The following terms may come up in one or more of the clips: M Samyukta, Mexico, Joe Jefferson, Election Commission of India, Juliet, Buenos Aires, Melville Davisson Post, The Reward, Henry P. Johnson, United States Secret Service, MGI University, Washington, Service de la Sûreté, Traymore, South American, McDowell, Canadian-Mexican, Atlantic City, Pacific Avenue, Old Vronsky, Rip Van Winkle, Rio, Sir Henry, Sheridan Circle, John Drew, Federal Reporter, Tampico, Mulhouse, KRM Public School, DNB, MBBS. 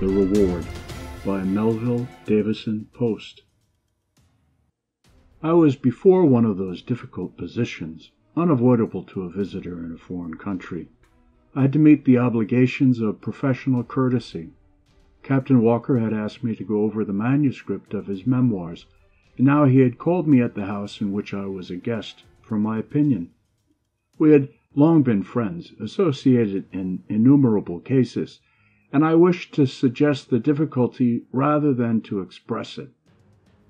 The Reward by Melville Davisson Post. I was before one of those difficult positions, unavoidable to a visitor in a foreign country. I had to meet the obligations of professional courtesy. Captain Walker had asked me to go over the manuscript of his memoirs, and now he had called me at the house in which I was a guest for my opinion. We had long been friends, associated in innumerable cases, and I wished to suggest the difficulty rather than to express it.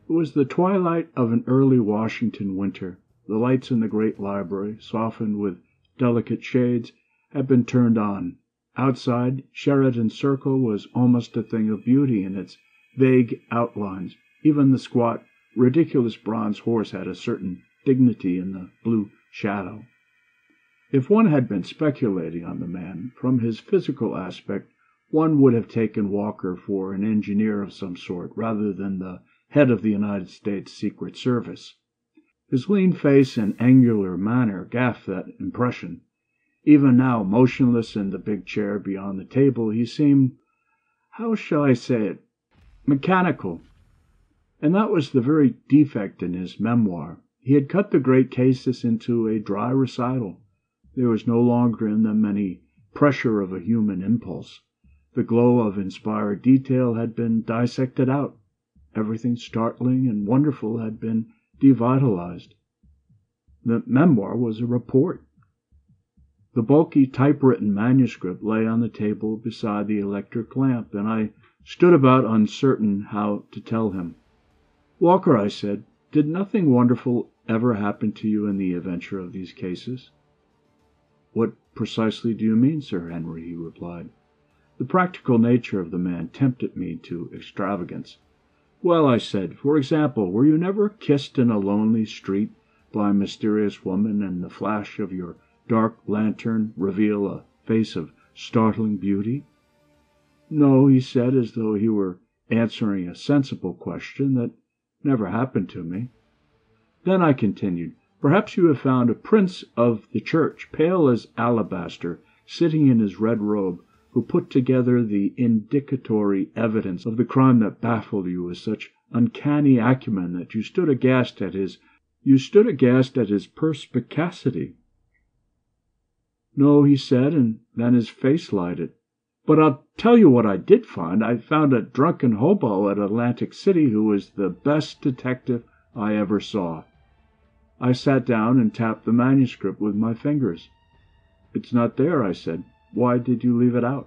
It was the twilight of an early Washington winter. The lights in the great library, softened with delicate shades, had been turned on. Outside, Sheridan Circle was almost a thing of beauty in its vague outlines. Even the squat, ridiculous bronze horse had a certain dignity in the blue shadow. If one had been speculating on the man, from his physical aspect, one would have taken Walker for an engineer of some sort, rather than the head of the United States Secret Service. His lean face and angular manner gave that impression. Even now, motionless in the big chair beyond the table, he seemed, how shall I say it, mechanical. And that was the very defect in his memoir. He had cut the great cases into a dry recital. There was no longer in them any pressure of a human impulse. The glow of inspired detail had been dissected out. Everything startling and wonderful had been devitalized. The memoir was a report. The bulky typewritten manuscript lay on the table beside the electric lamp, and I stood about uncertain how to tell him. "Walker," I said, "did nothing wonderful ever happen to you in the adventure of these cases?" "What precisely do you mean, Sir Henry?" he replied. The practical nature of the man tempted me to extravagance. "Well," I said, "for example, were you never kissed in a lonely street by a mysterious woman, and the flash of your dark lantern reveal a face of startling beauty?" "No," he said, as though he were answering a sensible question, "that never happened to me." "Then," I continued, "perhaps you have found a prince of the church, pale as alabaster, sitting in his red robe, who put together the indicatory evidence of the crime that baffled you with such uncanny acumen that you stood aghast at his perspicacity." "No," he said, and then his face lighted. "But I'll tell you what I did find. I found a drunken hobo at Atlantic City who was the best detective I ever saw." I sat down and tapped the manuscript with my fingers. "It's not there," I said. "Why did you leave it out?"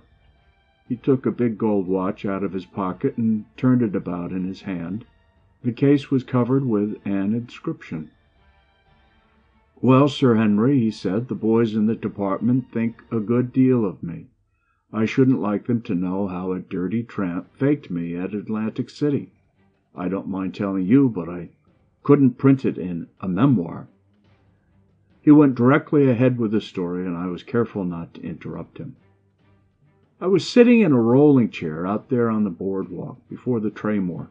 He took a big gold watch out of his pocket and turned it about in his hand. The case was covered with an inscription. "Well, Sir Henry," he said, "the boys in the department think a good deal of me. I shouldn't like them to know how a dirty tramp faked me at Atlantic City. I don't mind telling you, but I couldn't print it in a memoir." He went directly ahead with the story, and I was careful not to interrupt him. "I was sitting in a rolling chair out there on the boardwalk before the Traymore.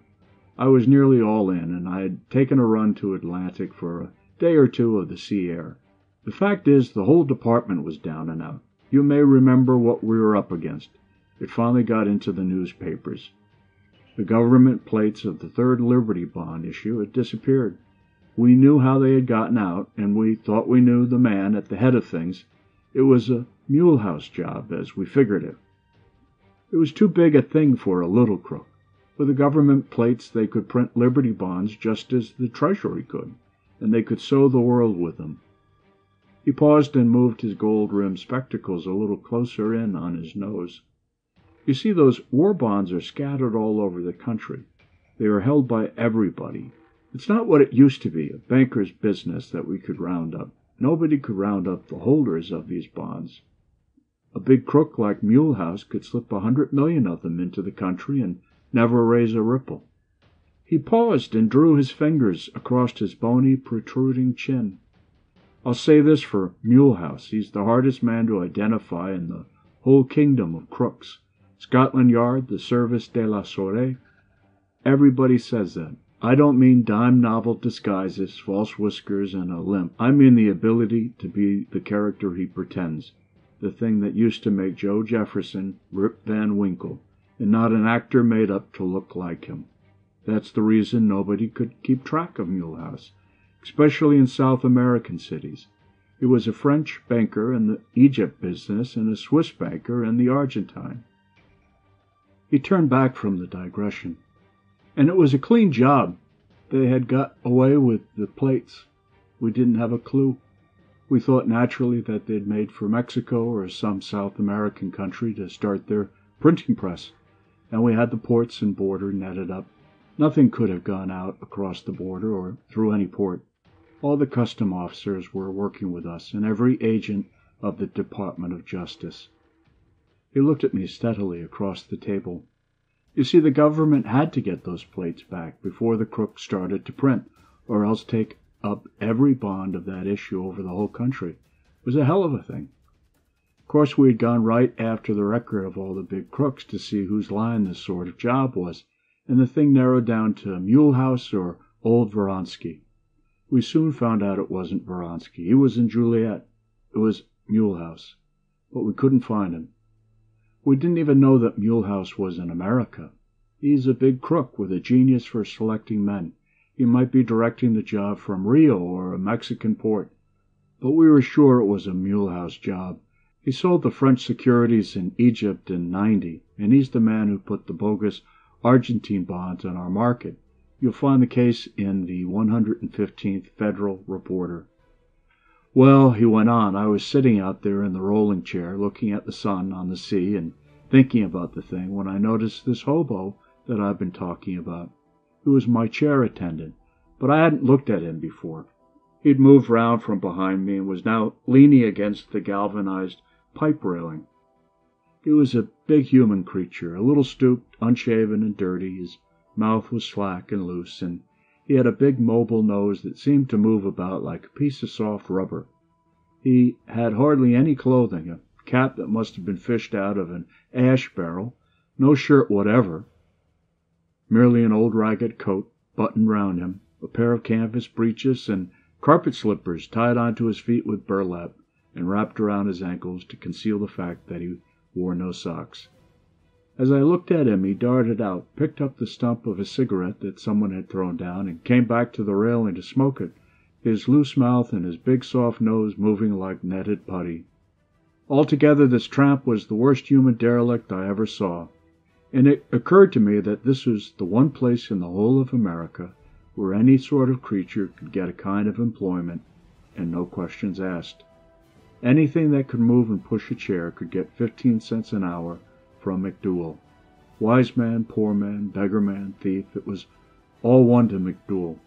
I was nearly all in, and I had taken a run to Atlantic for a day or two of the sea air. The fact is, the whole department was down and out. You may remember what we were up against. It finally got into the newspapers. The government plates of the third Liberty Bond issue had disappeared. We knew how they had gotten out, and we thought we knew the man at the head of things. It was a Mulhouse job, as we figured it. It was too big a thing for a little crook. With the government plates, they could print Liberty Bonds just as the Treasury could, and they could sow the world with them." He paused and moved his gold-rimmed spectacles a little closer in on his nose. "You see, those war bonds are scattered all over the country. They are held by everybody. It's not what it used to be, a banker's business that we could round up. Nobody could round up the holders of these bonds. A big crook like Mulhouse could slip 100 million of them into the country and never raise a ripple." He paused and drew his fingers across his bony, protruding chin. "I'll say this for Mulhouse. He's the hardest man to identify in the whole kingdom of crooks. Scotland Yard, the Service de la Sûreté, everybody says that. I don't mean dime novel disguises, false whiskers, and a limp. I mean the ability to be the character he pretends, the thing that used to make Joe Jefferson Rip Van Winkle, and not an actor made up to look like him. That's the reason nobody could keep track of Mulhouse, especially in South American cities. He was a French banker in the Egypt business and a Swiss banker in the Argentine. He turned back from the digression. And it was a clean job. They had got away with the plates. We didn't have a clue. We thought naturally that they'd made for Mexico or some South American country to start their printing press, and we had the ports and border netted up. Nothing could have gone out across the border or through any port. All the custom officers were working with us, and every agent of the Department of Justice. He looked at me steadily across the table. You see, the government had to get those plates back before the crook started to print, or else take up every bond of that issue over the whole country. It was a hell of a thing. Of course, we had gone right after the record of all the big crooks to see whose line this sort of job was, and the thing narrowed down to Mulhouse or Old Vronsky. We soon found out it wasn't Vronsky. He was in Juliet. It was Mulhouse. But we couldn't find him. We didn't even know that Mulhouse was in America. He's a big crook with a genius for selecting men. He might be directing the job from Rio or a Mexican port, but we were sure it was a Mulhouse job. He sold the French securities in Egypt in '90, and he's the man who put the bogus Argentine bonds on our market. You'll find the case in the 115th Federal Reporter. Well, he went on, I was sitting out there in the rolling chair, looking at the sun on the sea and thinking about the thing, when I noticed this hobo that I've been talking about. He was my chair attendant, but I hadn't looked at him before. He'd moved round from behind me and was now leaning against the galvanized pipe railing. He was a big human creature, a little stooped, unshaven and dirty. His mouth was slack and loose, and he had a big mobile nose that seemed to move about like a piece of soft rubber. He had hardly any clothing, a cap that must have been fished out of an ash barrel, no shirt whatever, merely an old ragged coat buttoned round him, a pair of canvas breeches and carpet slippers tied onto his feet with burlap and wrapped around his ankles to conceal the fact that he wore no socks. As I looked at him, he darted out, picked up the stump of a cigarette that someone had thrown down, and came back to the railing to smoke it, his loose mouth and his big soft nose moving like netted putty. Altogether, this tramp was the worst human derelict I ever saw. And it occurred to me that this was the one place in the whole of America where any sort of creature could get a kind of employment and no questions asked. Anything that could move and push a chair could get 15 cents an hour from McDowell. Wise man, poor man, beggar man, thief, it was all one to McDowell.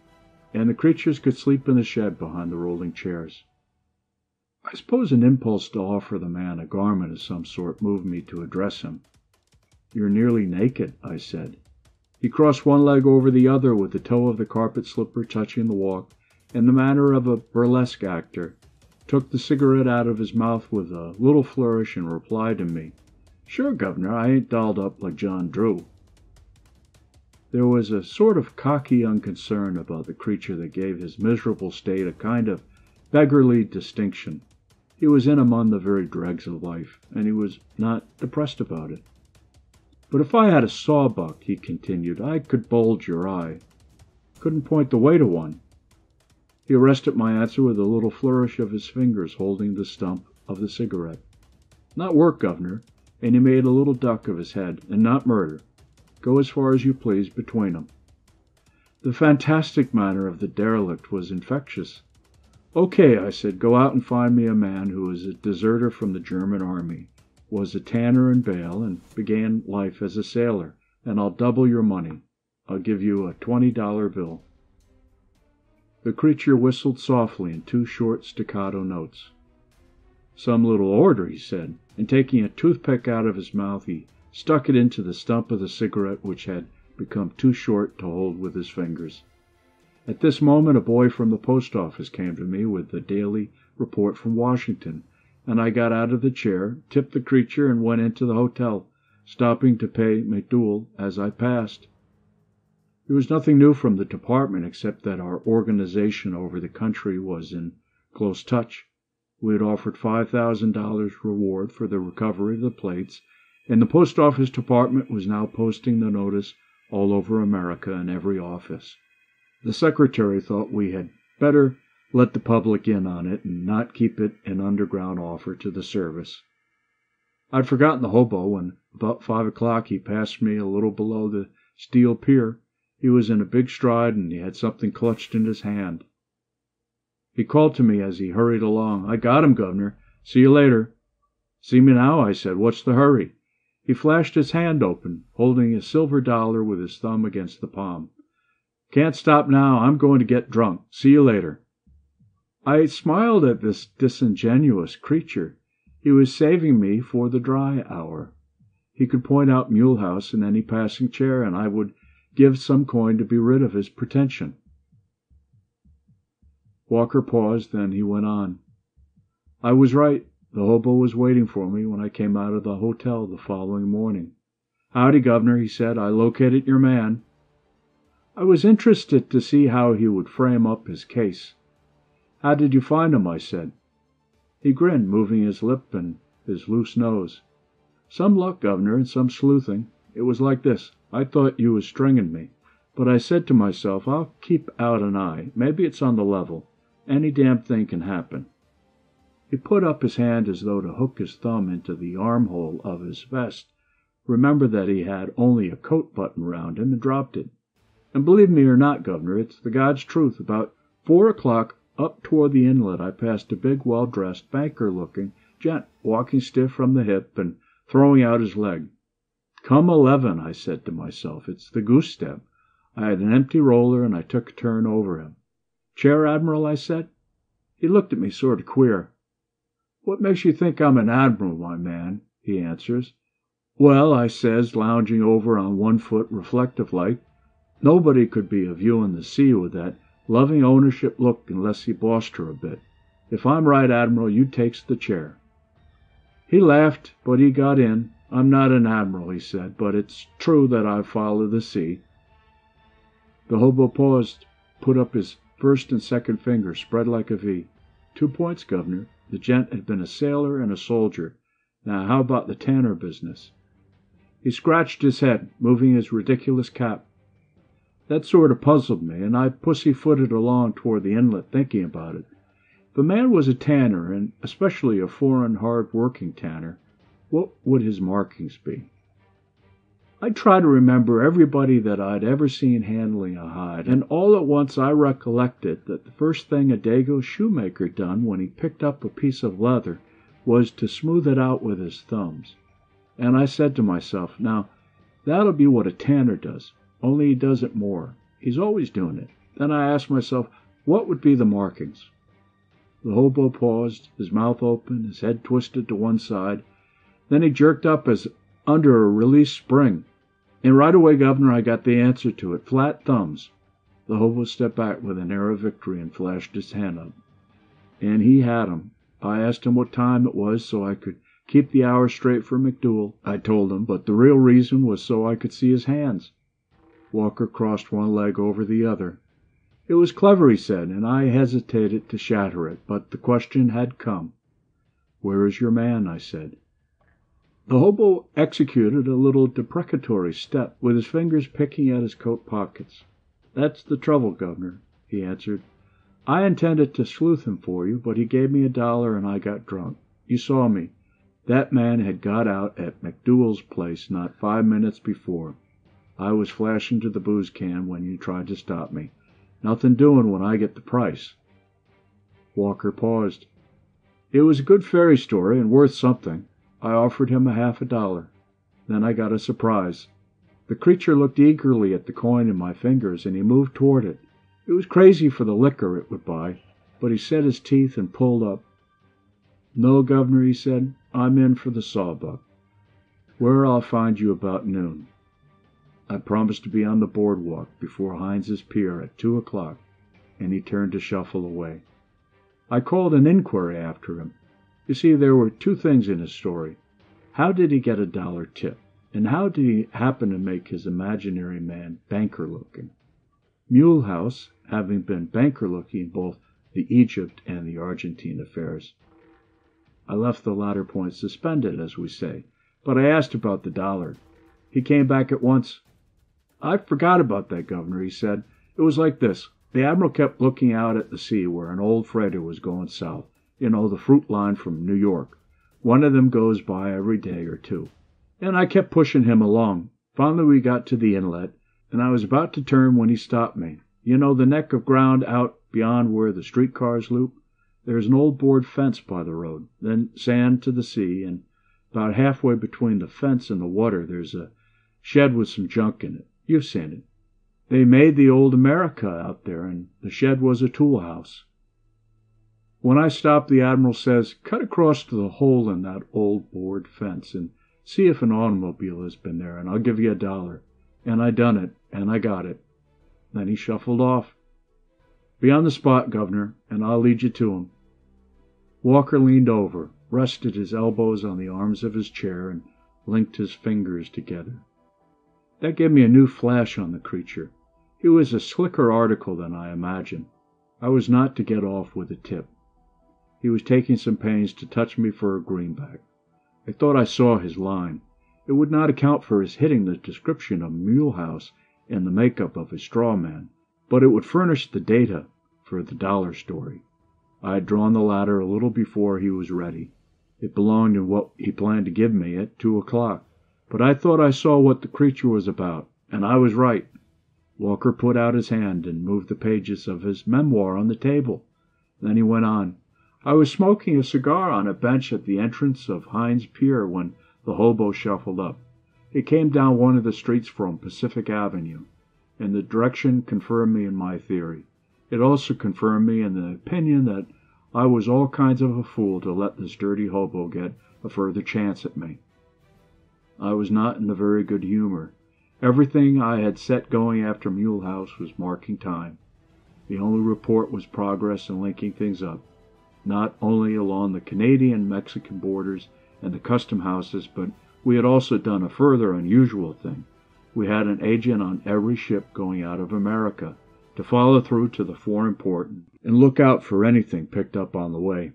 And the creatures could sleep in the shed behind the rolling chairs. I suppose an impulse to offer the man a garment of some sort moved me to address him. "You're nearly naked," I said. He crossed one leg over the other with the toe of the carpet slipper touching the walk, in the manner of a burlesque actor, took the cigarette out of his mouth with a little flourish and replied to me, "Sure, Governor, I ain't dolled up like John Drew." There was a sort of cocky unconcern about the creature that gave his miserable state a kind of beggarly distinction. He was in among the very dregs of life, and he was not depressed about it. "But if I had a sawbuck," he continued, "I could bulge your eye. Couldn't point the way to one." He arrested my answer with a little flourish of his fingers holding the stump of the cigarette. "Not work, Governor," and he made a little duck of his head, "and not murder. Go as far as you please between 'em." The fantastic manner of the derelict was infectious. "Okay," I said, "go out and find me a man who is a deserter from the German army, was a tanner in Bale, and began life as a sailor, and I'll double your money. I'll give you a $20 bill. The creature whistled softly in two short staccato notes. "Some little order," he said, and taking a toothpick out of his mouth, he stuck it into the stump of the cigarette, which had become too short to hold with his fingers. At this moment, a boy from the post office came to me with the daily report from Washington, and I got out of the chair, tipped the creature, and went into the hotel, stopping to pay McDowell as I passed. There was nothing new from the department except that our organization over the country was in close touch. We had offered $5,000 reward for the recovery of the plates, And the post office department was now posting the notice all over America in every office. The secretary thought we had better let the public in on it and not keep it an underground offer to the service. I'd forgotten the hobo when about 5 o'clock he passed me a little below the steel pier. He was in a big stride and he had something clutched in his hand. He called to me as he hurried along. "I got him, Governor. See you later." "See me now," I said. "What's the hurry?" He flashed his hand open, holding a silver dollar with his thumb against the palm. "Can't stop now. I'm going to get drunk. See you later." I smiled at this disingenuous creature. He was saving me for the dry hour. He could point out Mulhouse in any passing chair, and I would give some coin to be rid of his pretension. Walker paused, then he went on. "I was right. The hobo was waiting for me when I came out of the hotel the following morning. 'Howdy, Governor,' he said. 'I located your man.'" I was interested to see how he would frame up his case. "How did you find him?" I said. He grinned, moving his lip and his loose nose. "Some luck, Governor, and some sleuthing. It was like this. I thought you was stringing me, but I said to myself, I'll keep out an eye. Maybe it's on the level. Any damn thing can happen." He put up his hand as though to hook his thumb into the armhole of his vest. Remember that he had only a coat button round him, and dropped it. "And believe me or not, Governor, it's the God's truth. About 4 o'clock, up toward the inlet, I passed a big, well-dressed, banker-looking gent, walking stiff from the hip and throwing out his leg. 'Come 11,' I said to myself, 'it's the goose step.' I had an empty roller, and I took a turn over him. 'Chair, Admiral,' I said. He looked at me sort of queer. 'What makes you think I'm an admiral, my man?' he answers. 'Well,' I says, lounging over on one foot, reflective-like, 'nobody could be a viewing the sea with that loving ownership look unless he bossed her a bit. If I'm right, Admiral, you takes the chair.' He laughed, but he got in. 'I'm not an admiral,' he said, 'but it's true that I follow the sea.'" The hobo paused, put up his first and second finger, spread like a V. "2 points, Governor. The gent had been a sailor and a soldier. Now how about the tanner business?" He scratched his head, moving his ridiculous cap. "That sort of puzzled me, and I pussyfooted along toward the inlet thinking about it. If a man was a tanner, and especially a foreign, hard-working tanner, what would his markings be? I try to remember everybody that I'd ever seen handling a hide, and all at once I recollected that the first thing a Dago shoemaker done when he picked up a piece of leather was to smooth it out with his thumbs. And I said to myself, now, that'll be what a tanner does, only he does it more. He's always doing it. Then I asked myself, what would be the markings?" The hobo paused, his mouth open, his head twisted to one side. Then he jerked up as under a released spring. "And right away, Governor, I got the answer to it. Flat thumbs." The hobo stepped back with an air of victory and flashed his hand up. "And he had 'em. I asked him what time it was so I could keep the hour straight for McDowell, I told him, but the real reason was so I could see his hands." Walker crossed one leg over the other. "It was clever," he said, "and I hesitated to shatter it, but the question had come." "Where is your man?" I said. The hobo executed a little deprecatory step, with his fingers picking at his coat pockets. "That's the trouble, Governor," he answered. "I intended to sleuth him for you, but he gave me $1 and I got drunk. You saw me. That man had got out at McDowell's place not 5 minutes before. I was flashing to the booze can when you tried to stop me. Nothing doing when I get the price." Walker paused. "It was a good fairy story and worth something. I offered him a $half. Then I got a surprise. The creature looked eagerly at the coin in my fingers, and he moved toward it. It was crazy for the liquor it would buy, but he set his teeth and pulled up. 'No, Governor,' he said, 'I'm in for the sawbuck. Where I'll find you about noon.' I promised to be on the boardwalk before Hines's pier at 2 o'clock, and he turned to shuffle away. I called an inquiry after him. You see, there were two things in his story. How did he get a dollar tip? And how did he happen to make his imaginary man banker-looking? Mulhouse, having been banker-looking in both the Egypt and the Argentine affairs." I left the latter point suspended, as we say, but I asked about the $1. He came back at once. "I forgot about that, Governor," he said. "It was like this. The Admiral kept looking out at the sea where an old freighter was going south. You know, the fruit line from New York. One of them goes by every day or two. And I kept pushing him along. Finally we got to the inlet, and I was about to turn when he stopped me. You know, the neck of ground out beyond where the streetcars loop? There's an old board fence by the road, then sand to the sea, and about halfway between the fence and the water there's a shed with some junk in it. You've seen it. They made the old America out there, and the shed was a tool house. When I stopped, the Admiral says, 'Cut across to the hole in that old board fence, and see if an automobile has been there, and I'll give you $1.' And I done it, and I got it. Then he shuffled off. Be on the spot, Governor, and I'll lead you to him." Walker leaned over, rested his elbows on the arms of his chair, and linked his fingers together. That gave me a new flash on the creature. He was a slicker article than I imagined. I was not to get off with a tip. He was taking some pains to touch me for a greenback. I thought I saw his line. It would not account for his hitting the description of Mulhouse and the makeup of his straw man, but it would furnish the data for the dollar story. I had drawn the ladder a little before he was ready. It belonged in what he planned to give me at 2 o'clock, but I thought I saw what the creature was about, and I was right. Walker put out his hand and moved the pages of his memoir on the table. Then he went on. "I was smoking a cigar on a bench at the entrance of Hines Pier when the hobo shuffled up. He came down one of the streets from Pacific Avenue, and the direction confirmed me in my theory. It also confirmed me in the opinion that I was all kinds of a fool to let this dirty hobo get a further chance at me. I was not in a very good humor. Everything I had set going after Mulhouse was marking time. The only report was progress in linking things up, not only along the Canadian-Mexican borders and the custom houses, but we had also done a further unusual thing. We had an agent on every ship going out of America to follow through to the foreign port and look out for anything picked up on the way.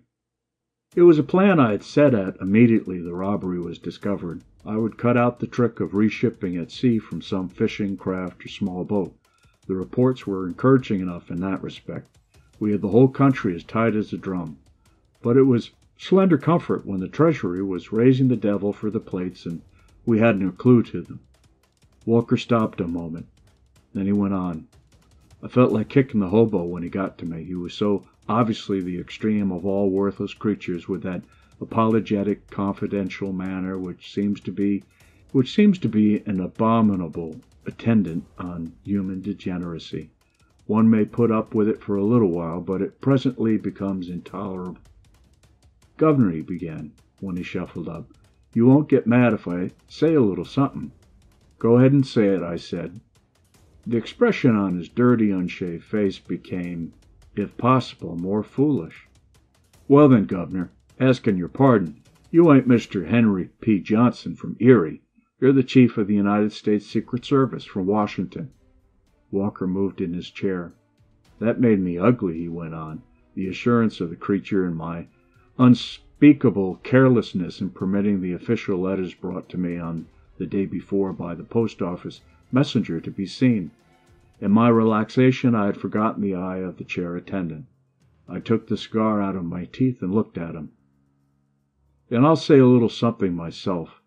It was a plan I had set at immediately the robbery was discovered. I would cut out the trick of reshipping at sea from some fishing craft or small boat. The reports were encouraging enough in that respect. We had the whole country as tight as a drum. But it was slender comfort when the Treasury was raising the devil for the plates and we hadn't a clue to them." Walker stopped a moment. Then he went on. "I felt like kicking the hobo when he got to me. He was so obviously the extreme of all worthless creatures, with that apologetic, confidential manner which seems to be an abominable attendant on human degeneracy. One may put up with it for a little while, but it presently becomes intolerable." "Governor," he began, when he shuffled up, "you won't get mad if I say a little something." "Go ahead and say it," I said. The expression on his dirty, unshaved face became, if possible, more foolish. "Well then, Governor, asking your pardon, you ain't Mr. Henry P. Johnson from Erie. You're the Chief of the United States Secret Service from Washington." Walker moved in his chair. "That made me ugly," he went on, the assurance of the creature in my unspeakable carelessness in permitting the official letters brought to me on the day before by the post office messenger to be seen. In my relaxation I had forgotten the eye of the chair attendant. I took the cigar out of my teeth and looked at him. "And I'll say a little something myself.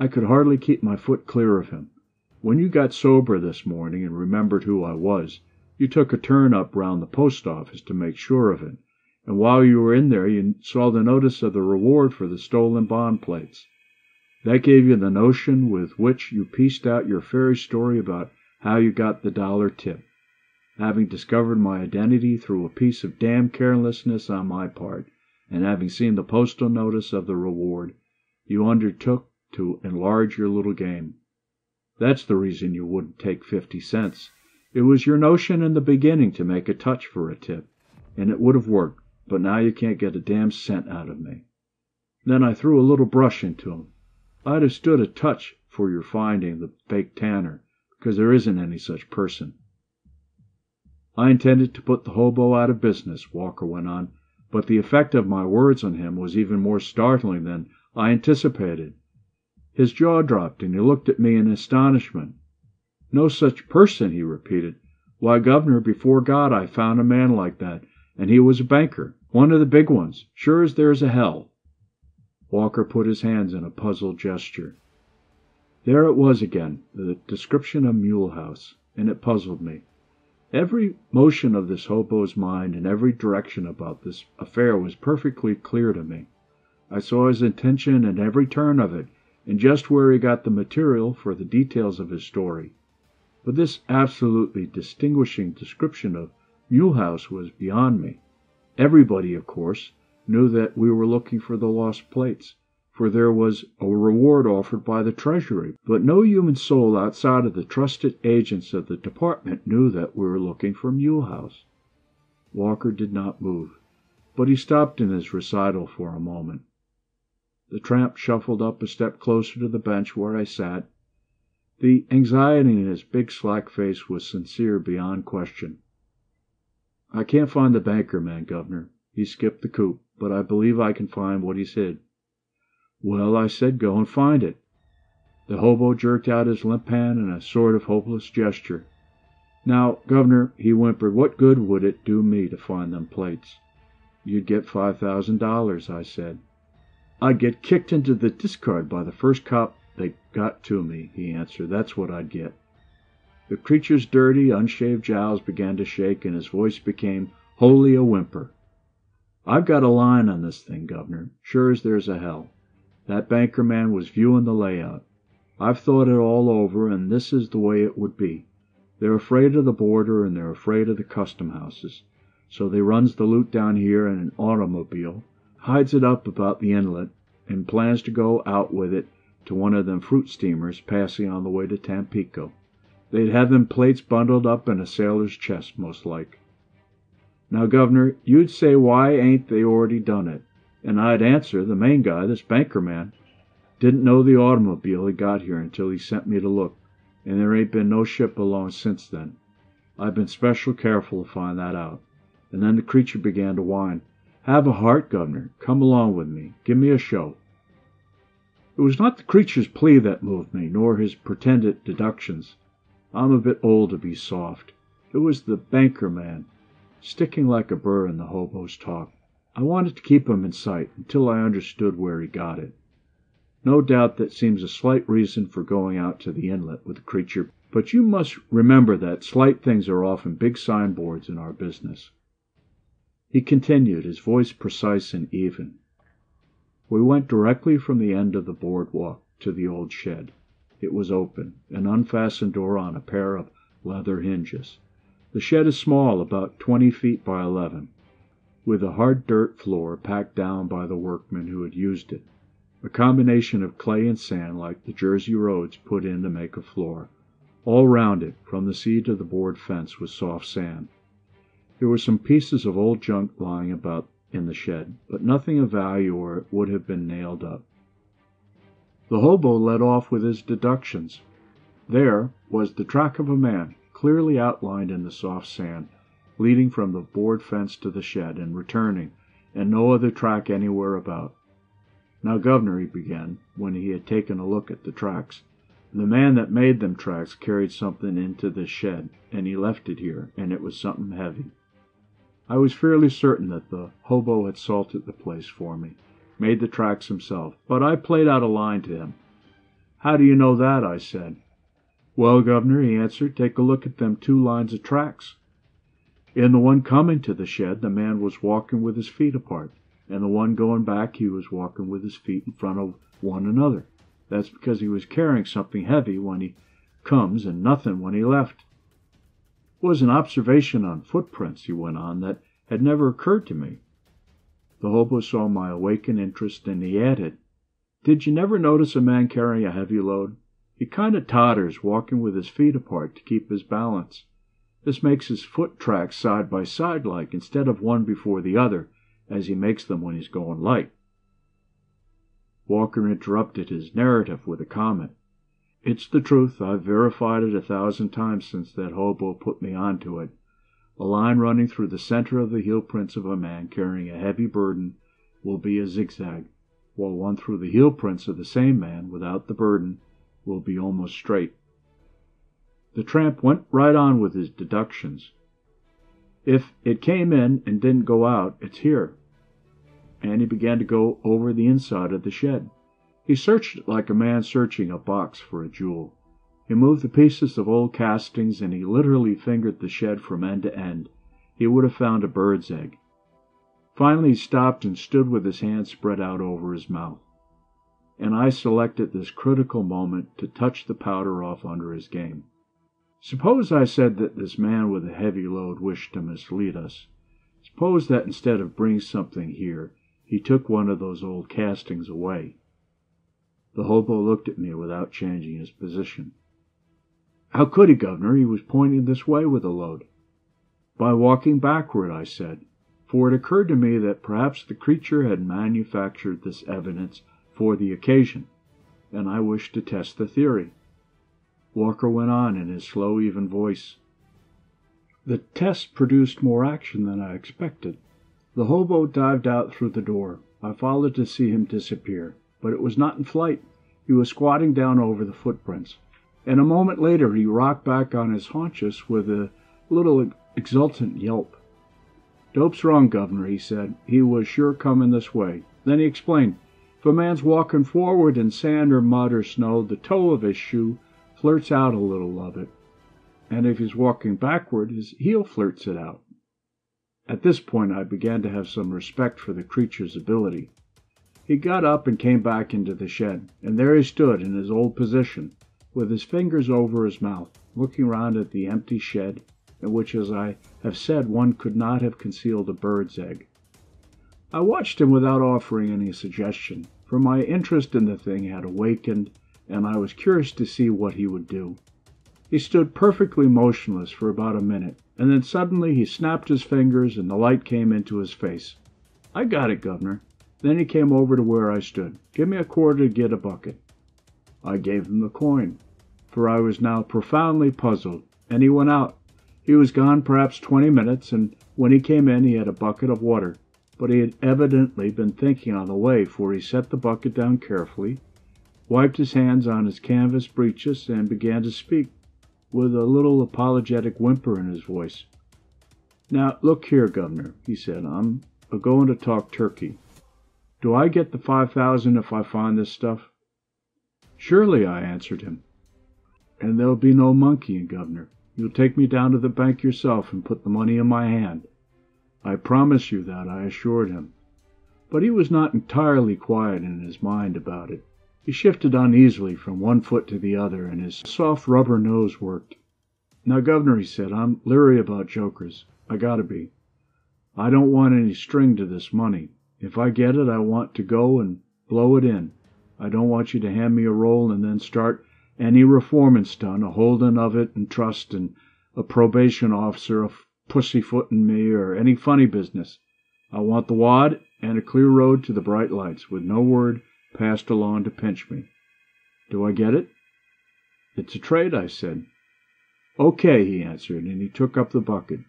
I could hardly keep my foot clear of him. When you got sober this morning and remembered who I was, you took a turn up round the post office to make sure of it, and while you were in there you saw the notice of the reward for the stolen bond plates. That gave you the notion with which you pieced out your fairy story about how you got the dollar tip, having discovered my identity through a piece of damned carelessness on my part, and having seen the postal notice of the reward, you undertook to enlarge your little game. That's the reason you wouldn't take 50 cents. It was your notion in the beginning to make a touch for a tip, and it would have worked, but now you can't get a damn cent out of me." Then I threw a little brush into him. "I'd have stood a touch for your finding the fake tanner, because there isn't any such person." "I intended to put the hobo out of business," Walker went on, "but the effect of my words on him was even more startling than I anticipated. His jaw dropped, and he looked at me in astonishment. "No such person," he repeated. "Why, Governor, before God, I found a man like that, and he was a banker, one of the big ones, sure as there's a hell." Walker put his hands in a puzzled gesture. There it was again, the description of Mulhouse, and it puzzled me. Every motion of this hobo's mind in every direction about this affair was perfectly clear to me. I saw his intention in every turn of it, and just where he got the material for the details of his story. But this absolutely distinguishing description of Mulhouse was beyond me. Everybody, of course, knew that we were looking for the lost plates, for there was a reward offered by the Treasury, but no human soul outside of the trusted agents of the department knew that we were looking for Mulhouse. Walker did not move, but he stopped in his recital for a moment. The tramp shuffled up a step closer to the bench where I sat. The anxiety in his big slack face was sincere beyond question. "I can't find the banker man, Governor. He skipped the coop, but I believe I can find what he's hid." "Well," I said, "go and find it." The hobo jerked out his limp hand in a sort of hopeless gesture. "Now, Governor," he whimpered, "what good would it do me to find them plates?" "You'd get $5,000, I said. "I'd get kicked into the discard by the first cop they got to me," he answered. "That's what I'd get." The creature's dirty, unshaved jowls began to shake, and his voice became wholly a whimper. "I've got a line on this thing, Governor, sure as there's a hell. That banker man was viewing the layout. I've thought it all over, and this is the way it would be. They're afraid of the border, and they're afraid of the custom houses. So they runs the loot down here in an automobile, hides it up about the inlet, and plans to go out with it to one of them fruit steamers passing on the way to Tampico. They'd have them plates bundled up in a sailor's chest, most like. Now, Governor, you'd say, why ain't they already done it? And I'd answer, the main guy, this banker man, didn't know the automobile had got here until he sent me to look, and there ain't been no ship along since then. I've been special careful to find that out." And then the creature began to whine. "Have a heart, Governor. Come along with me. Give me a show." It was not the creature's plea that moved me, nor his pretended deductions. I'm a bit old to be soft. It was the banker man, sticking like a burr in the hobo's talk. I wanted to keep him in sight until I understood where he got it. No doubt that seems a slight reason for going out to the inlet with the creature, but you must remember that slight things are often big signboards in our business. He continued, his voice precise and even. "We went directly from the end of the boardwalk to the old shed. It was open, an unfastened door on a pair of leather hinges. The shed is small, about 20 feet by 11. With a hard dirt floor packed down by the workmen who had used it, a combination of clay and sand like the Jersey roads put in to make a floor. All round it, from the sea to the board fence, was soft sand. There were some pieces of old junk lying about in the shed, but nothing of value or it would have been nailed up." The hobo led off with his deductions. There was the track of a man, clearly outlined in the soft sand, leading from the board fence to the shed and returning, and no other track anywhere about. "Now, Governor," he began, when he had taken a look at the tracks, "the man that made them tracks carried something into this shed, and he left it here, and it was something heavy." I was fairly certain that the hobo had salted the place for me, made the tracks himself, but I played out a line to him. "How do you know that?" I said. "Well, Governor," he answered, "take a look at them two lines of tracks. In the one coming to the shed, the man was walking with his feet apart, and the one going back, he was walking with his feet in front of one another. That's because he was carrying something heavy when he comes and nothing when he left." It was an observation on footprints, he went on, that had never occurred to me. The hobo saw my awakened interest, and he added, "Did you never notice a man carrying a heavy load? He kind of totters, walking with his feet apart to keep his balance. This makes his foot tracks side by side like, instead of one before the other, as he makes them when he's going light." Walker interrupted his narrative with a comment. "It's the truth. I've verified it 1,000 times since that hobo put me onto it. A line running through the center of the heel prints of a man carrying a heavy burden will be a zigzag. while one through the heel prints of the same man without the burden will be almost straight. The tramp went right on with his deductions. If it came in and didn't go out, it's here. And he began to go over the inside of the shed. He searched it like a man searching a box for a jewel. He moved the pieces of old castings, and he literally fingered the shed from end to end. He would have found a bird's egg. Finally he stopped and stood with his hands spread out over his mouth. And I selected this critical moment to touch the powder off under his game. Suppose I said that this man with a heavy load wished to mislead us. Suppose that instead of bringing something here, he took one of those old castings away. The hobo looked at me without changing his position. How could he, Governor? He was pointing this way with a load. By walking backward, I said, for it occurred to me that perhaps the creature had manufactured this evidence for the occasion, and I wished to test the theory. Walker went on in his slow, even voice. The test produced more action than I expected. The hobo dived out through the door. I followed to see him disappear, but it was not in flight. He was squatting down over the footprints, and a moment later he rocked back on his haunches with a little exultant yelp. "Dope's wrong, Governor," he said. "He was sure coming this way." Then he explained, "If a man's walking forward in sand or mud or snow, the toe of his shoe flirts out a little of it, and if he's walking backward, his heel flirts it out." At this point I began to have some respect for the creature's ability. He got up and came back into the shed, and there he stood in his old position, with his fingers over his mouth, looking round at the empty shed, in which, as I have said, one could not have concealed a bird's egg. I watched him without offering any suggestion, for my interest in the thing had awakened, and I was curious to see what he would do. He stood perfectly motionless for about a minute, and then suddenly he snapped his fingers and the light came into his face. "I got it, Governor." Then he came over to where I stood. "Give me a quarter to get a bucket." I gave him the coin, for I was now profoundly puzzled, and he went out. He was gone perhaps 20 minutes, and when he came in he had a bucket of water, but he had evidently been thinking on the way, for he set the bucket down carefully, wiped his hands on his canvas breeches, and began to speak with a little apologetic whimper in his voice. "Now, look here, Governor," he said, "I'm a-going to talk turkey. Do I get the 5,000 if I find this stuff?" "Surely," I answered him. "And there'll be no monkeying, Governor. You'll take me down to the bank yourself and put the money in my hand." "I promise you that," I assured him. But he was not entirely quiet in his mind about it. He shifted uneasily from one foot to the other, and his soft rubber nose worked. "Now, Governor," he said, "I'm leery about jokers. I gotta be. I don't want any string to this money. If I get it, I want to go and blow it in. I don't want you to hand me a roll and then start any reforming stunt, a holding of it and trust and a probation officer, a pussyfooting me, or any funny business. I want the wad and a clear road to the bright lights, with no word passed along to pinch me. Do I get it?" "It's a trade," I said. "Okay," he answered, and he took up the bucket.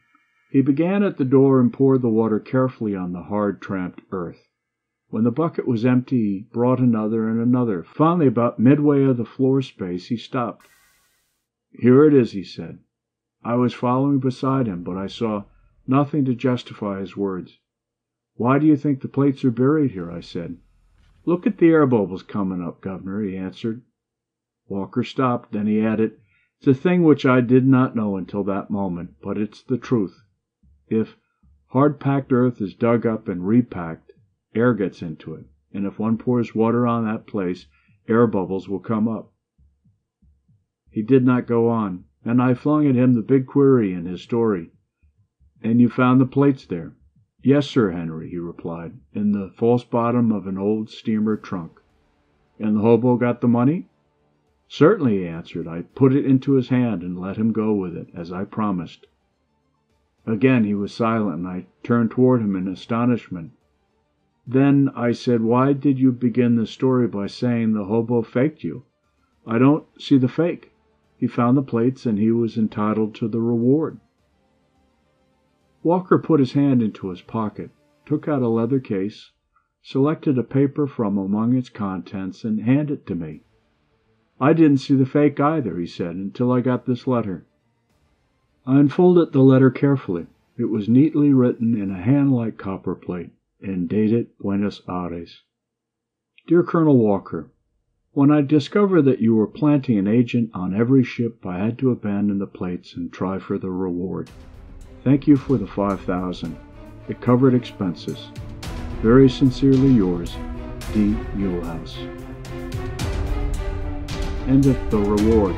He began at the door and poured the water carefully on the hard-tramped earth. When the bucket was empty, he brought another and another. Finally, about midway of the floor space, he stopped. "Here it is," he said. I was following beside him, but I saw nothing to justify his words. "Why do you think the plates are buried here?" I said. "Look at the air bubbles coming up, Governor," he answered. Walker stopped, then he added, "It's a thing which I did not know until that moment, but it's the truth. If hard-packed earth is dug up and repacked, air gets into it, and if one pours water on that place, air bubbles will come up." He did not go on, and I flung at him the big query in his story. "And you found the plates there?" "Yes, Sir Henry," he replied, "in the false bottom of an old steamer trunk." "And the hobo got the money?" "Certainly," he answered. "I put it into his hand and let him go with it, as I promised." Again he was silent, and I turned toward him in astonishment. "Then," I said, "why did you begin the story by saying the hobo faked you? I don't see the fake. He found the plates, and he was entitled to the reward." Walker put his hand into his pocket, took out a leather case, selected a paper from among its contents, and handed it to me. "I didn't see the fake either," he said, "until I got this letter." I unfolded the letter carefully. It was neatly written in a hand like copperplate, and dated Buenos Aires. "Dear Colonel Walker, when I discovered that you were planting an agent on every ship, I had to abandon the plates and try for the reward. Thank you for the 5,000. It covered expenses. Very sincerely yours, D. Mulhouse." End of the reward.